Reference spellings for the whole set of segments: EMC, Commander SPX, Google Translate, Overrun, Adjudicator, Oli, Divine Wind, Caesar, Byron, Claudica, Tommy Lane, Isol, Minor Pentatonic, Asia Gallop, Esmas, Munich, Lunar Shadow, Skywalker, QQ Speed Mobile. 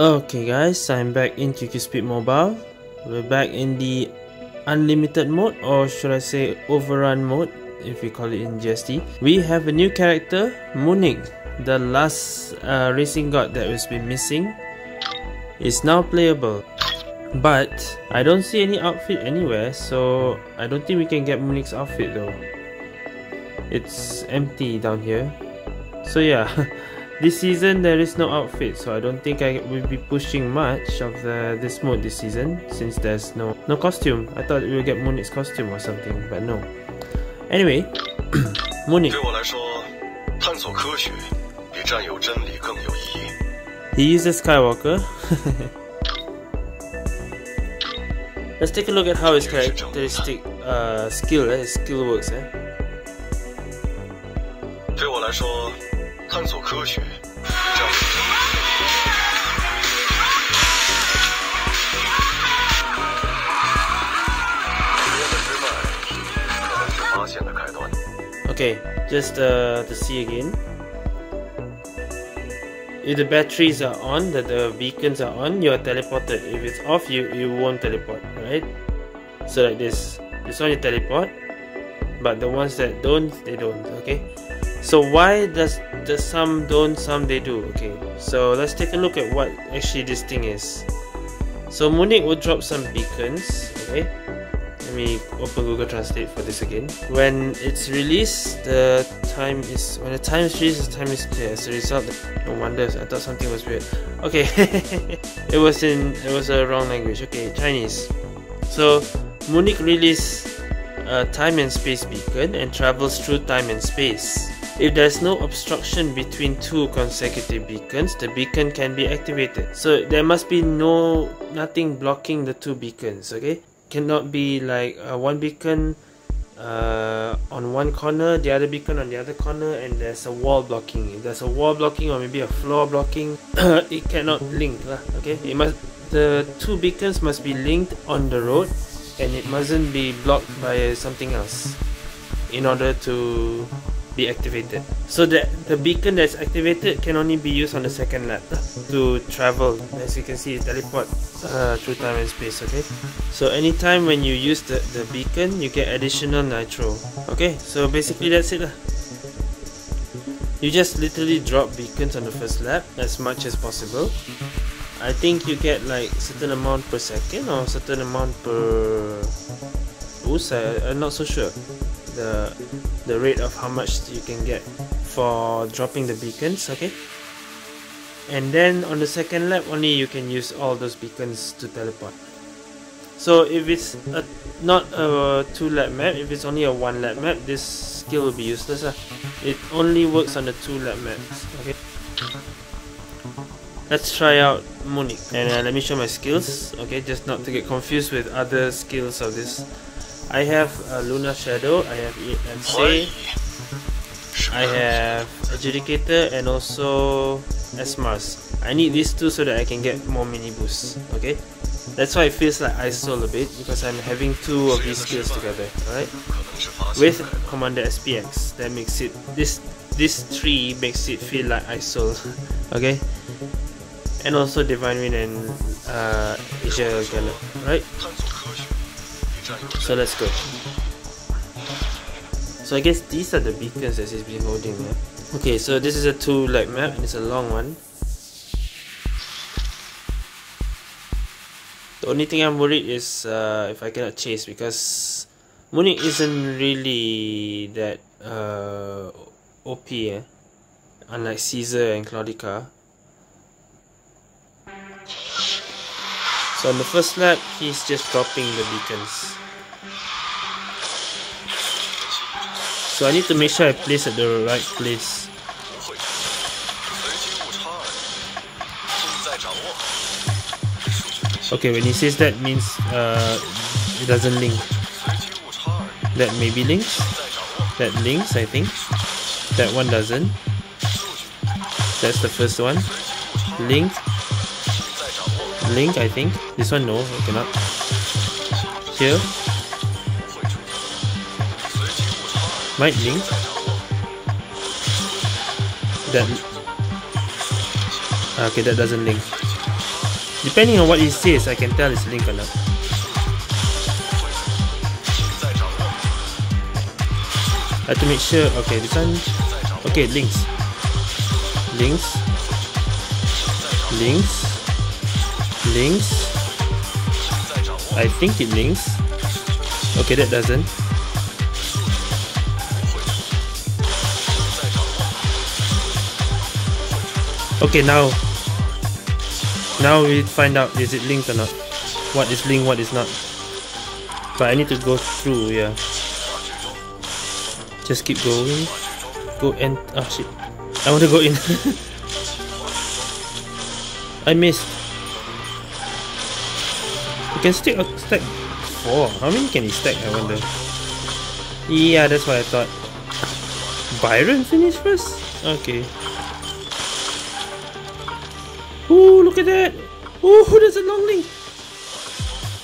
Okay guys, I'm back in QQ Speed Mobile. We're back in the unlimited mode, or should I say overrun mode, if we call it in GST. We have a new character, Munich. The last racing god that has been missing is now playable. But I don't see any outfit anywhere, so I don't think we can get Munich's outfit though. It's empty down here. So yeah. This season there is no outfit, so I don't think I will be pushing much of this mode this season, since there's no costume. I thought we would get Munich's costume or something, but no. Anyway, Munich. He is a Skywalker. Let's take a look at how his characteristic his skill works. Okay, just to see again. If the batteries are on, the beacons are on, you are teleported. If it's off, you won't teleport, right? So like this, this one you teleport, but the ones that don't, they don't. Okay. So why does some don't, some they do? Okay, so let's take a look at what actually this thing is. So Munich will drop some beacons. Okay, let me open Google Translate for this again. When it's released, the time is clear. As a result, no wonders. I thought something was weird. Okay, it was a wrong language. Okay, Chinese. So Munich released a time and space beacon and travels through time and space. If there's no obstruction between two consecutive beacons, the beacon can be activated. So there must be nothing blocking the two beacons, okay? Cannot be like one beacon on one corner, the other beacon on the other corner, and there's a wall blocking. If there's a wall blocking or maybe a floor blocking, it cannot link, okay? It must, the two beacons must be linked on the road, and it mustn't be blocked by something else in order to be activated. So that the beacon that's activated can only be used on the second lap to travel. As you can see, it teleport through time and space. Okay, so anytime when you use the beacon, you get additional nitro. Okay, so basically that's it. You just literally drop beacons on the first lap as much as possible. I think you get like certain amount per second or certain amount per boost. I'm not so sure the rate of how much you can get for dropping the beacons, okay? And then on the second lap only you can use all those beacons to teleport. So if it's not a 2-lap map, if it's only a 1-lap map, this skill will be useless. It only works on the 2-lap maps, okay? Let's try out Munich, and let me show my skills, okay, just not to get confused with other skills of this. I have Lunar Shadow, I have EMC, I have Adjudicator, and also Esmas. I need these two so that I can get more mini boosts, okay? That's why it feels like Isol a bit, because I'm having two of these skills together, alright? With Commander SPX, that makes it, this three makes it feel like Isol, okay? And also Divine Wind and Asia Gallop, right? So let's go. So I guess these are the beacons that he's been holding. Yeah? Okay, so this is a 2-lap map and it's a long one. The only thing I'm worried is if I cannot chase, because Munich isn't really that OP, yeah? Unlike Caesar and Claudica. So on the first lap, he's just dropping the beacons. So I need to make sure I place at the right place. Okay, when he says that, means it doesn't link. That maybe links. That links, I think. That one doesn't. That's the first one. Link. Link, I think. This one, no, I cannot. Here. Might link. That. Okay, that doesn't link. Depending on what it says, I can tell it's linked or not. I have to make sure. Okay, this one. Okay, links. Links. Links. Links. I think it links. Okay, that doesn't. Okay, now we find out is it linked or not. What is linked, what is not. But I need to go through, yeah. Just keep going. Go and oh shit. I want to go in. I missed. You can stack 4. How many can he stack, I wonder? Yeah, that's what I thought. Byron finished first? Okay. Ooh, look at that! Ooh, that's a long link!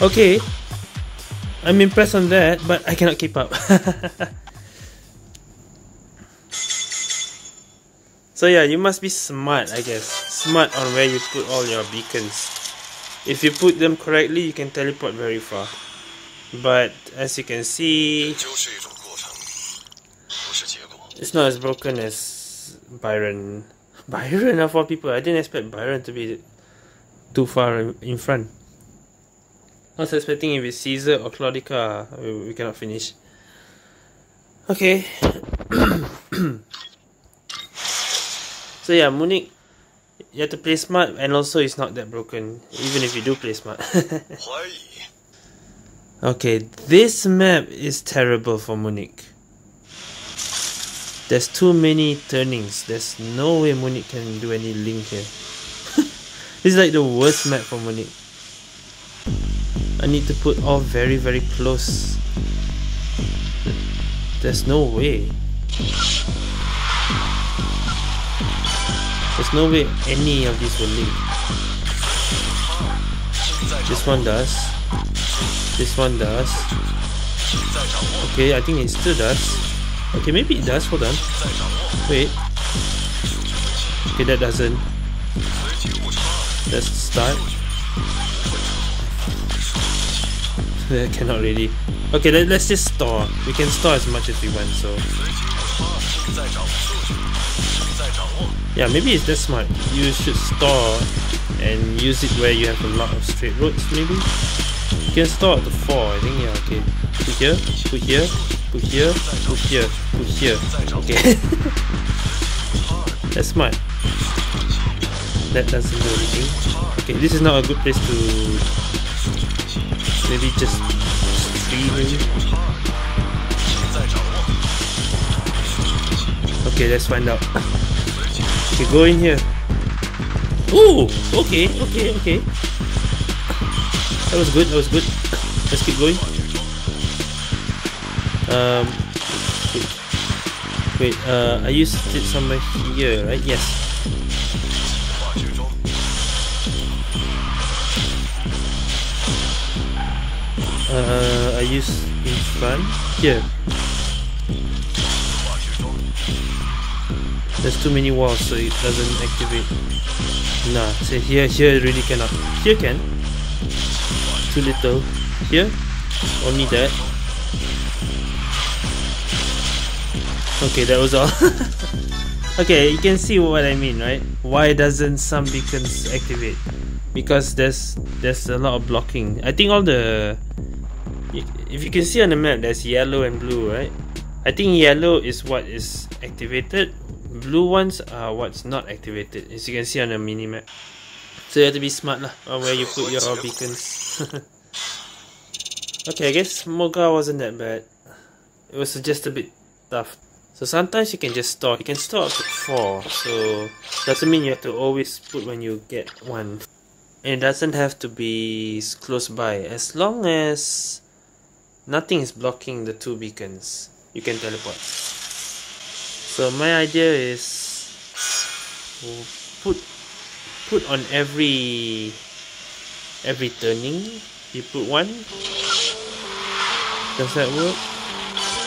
Okay. I'm impressed on that, but I cannot keep up. So yeah, you must be smart, I guess. Smart on where you put all your beacons. If you put them correctly, you can teleport very far. But, as you can see... it's not as broken as Byron. Byron of all people, I didn't expect Byron to be too far in front. I was expecting if it's Caesar or Claudica, we cannot finish. Okay. So yeah, Munich, you have to play smart, and also it's not that broken, even if you do play smart. Okay, this map is terrible for Munich. There's too many turnings. There's no way Munich can do any link here. This is like the worst map for Munich. I need to put all very, very close. There's no way. There's no way any of these will link. This one does. This one does. Okay, I think it still does. Okay, maybe it does, hold on. Wait. Okay, that doesn't. Let's start. I cannot really. Okay, let's just store. We can store as much as we want, so. Yeah, maybe it's that smart. You should store and use it where you have a lot of straight roads, maybe? You can store up to 4, I think, yeah, okay. Put here, put here. Put here, put here, put here. Okay. That's smart. That doesn't do anything. Okay, this is not a good place to maybe just stream. Okay, let's find out. Okay, go in here. Ooh! Okay, okay, okay. That was good, that was good. Let's keep going. Wait, I used it somewhere here, right? Yes. I used in front here. There's too many walls, so it doesn't activate. Nah, so here really cannot. Here can. Too little. Here, only that. Okay, that was all. Okay, you can see what I mean, right? Why doesn't some beacons activate? Because there's a lot of blocking. I think all the... if you can see on the map, there's yellow and blue, right? I think yellow is what is activated. Blue ones are what's not activated, as you can see on the mini-map. So you have to be smart lah, on where you put your beacons. Okay, I guess Moga wasn't that bad. It was just a bit tough. So sometimes you can just store. You can store up to 4, so doesn't mean you have to always put when you get one. And it doesn't have to be close by. As long as nothing is blocking the 2 beacons, you can teleport. So my idea is put on every turning, you put one. Does that work?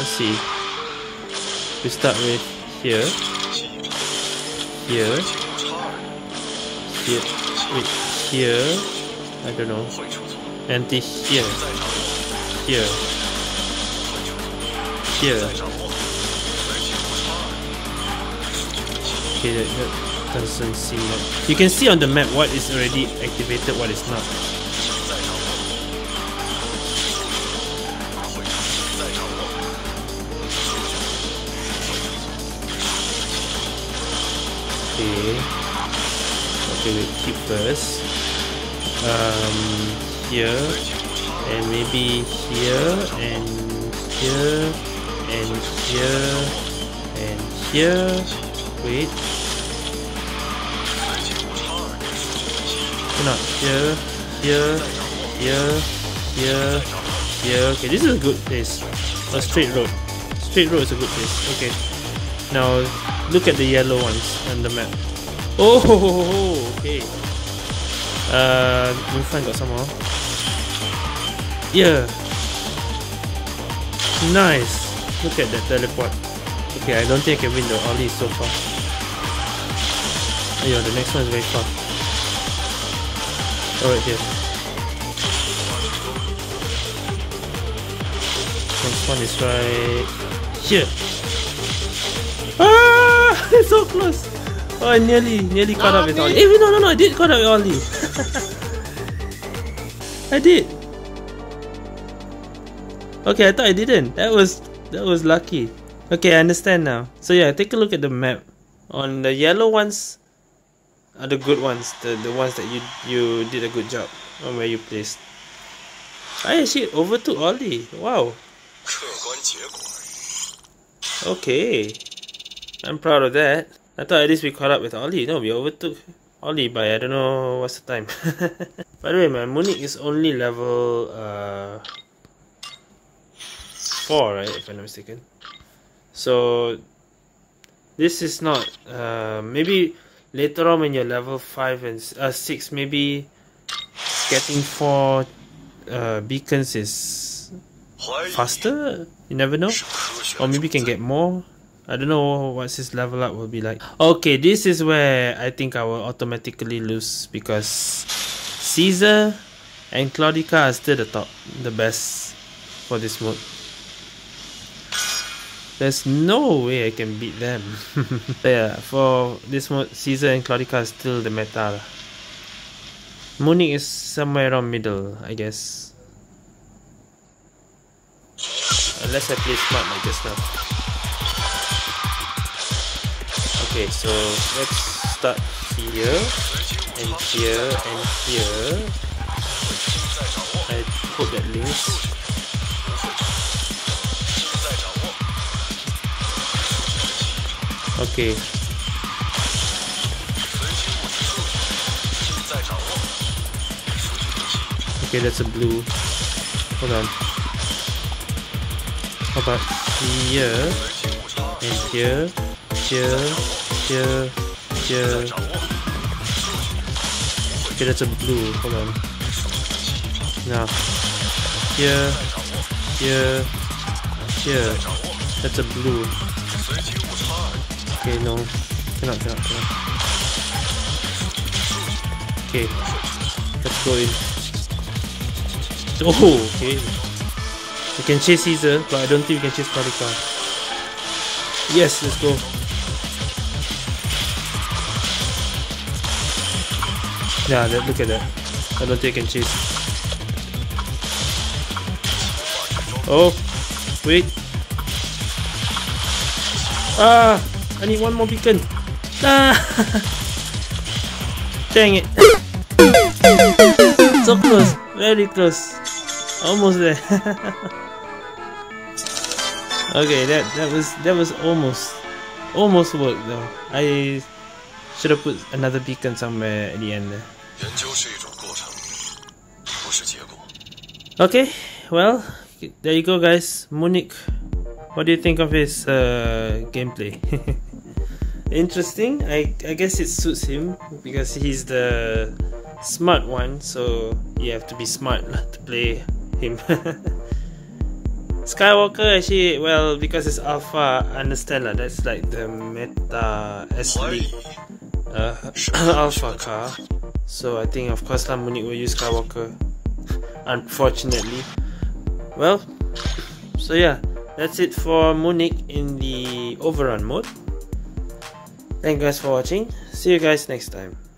Let's see. We start with here, here, here, wait, here. I don't know. And this here. Here. Here. Okay, that doesn't seem like... You can see on the map what is already activated, what is not. Okay, we'll keep first. Here, and maybe here, and here, and here, and here. Wait. Not here, here, here, here, here. Okay, this is a good place. A straight road. Straight road is a good place. Okay. Now, look at the yellow ones on the map. Oh, okay. We'll find out somehow. Yeah. Nice. Look at that teleport. Okay, I don't think I can win the Oli so far. Oh, yeah, the next one is very far. Alright, here. Next one is right here. Ah, it's so close. Oh, I nearly caught up with Oli. Eh, no, I did caught up with Oli. I did. Okay, I thought I didn't. That was lucky. Okay, I understand now. So yeah, take a look at the map. On the yellow ones are the good ones, the ones that you did a good job on where you placed. I actually overtook Oli. Wow. Okay. I'm proud of that. I thought at least we caught up with Oli. No, we overtook Oli by I don't know what's the time. By the way, my Munich is only level 4, right? If I'm not mistaken. So this is not. Maybe later on when you're level 5 and 6, maybe getting 4 beacons is faster. You never know. Or maybe you can get more. I don't know what his level up will be like. Okay, this is where I think I will automatically lose because Caesar and Claudica are still the best for this mode. There's no way I can beat them. Yeah, for this mode, Caesar and Claudica are still the meta. Munich is somewhere around middle, I guess. Unless I play smart like just now. Okay, so let's start here, and here, and here. I hope that links. Okay. Okay, that's a blue. Hold on. How about here, and here, here. Here, here. Okay, that's a blue. Hold on. Now, here, here, here. That's a blue. Okay, no, cannot. Okay, let's go in. Oh, okay. We can chase Caesar, but I don't think we can chase Claudica. Yes, let's go. Yeah, look at that. I don't think I can chase. Oh, wait. Ah, I need one more beacon. Ah, dang it. So close, very close. Almost there. Okay, that was almost worked though. I should have put another beacon somewhere at the end there. Okay, well, there you go guys. Munich, what do you think of his gameplay? Interesting. I guess it suits him because he's the smart one, so you have to be smart to play him. Skywalker actually, well, because it's alpha, I understand lah. That's like the meta S League alpha car. So I think of course Munich will use Skywalker, unfortunately. Well, so yeah, that's it for Munich in the overrun mode. Thank you guys for watching, see you guys next time.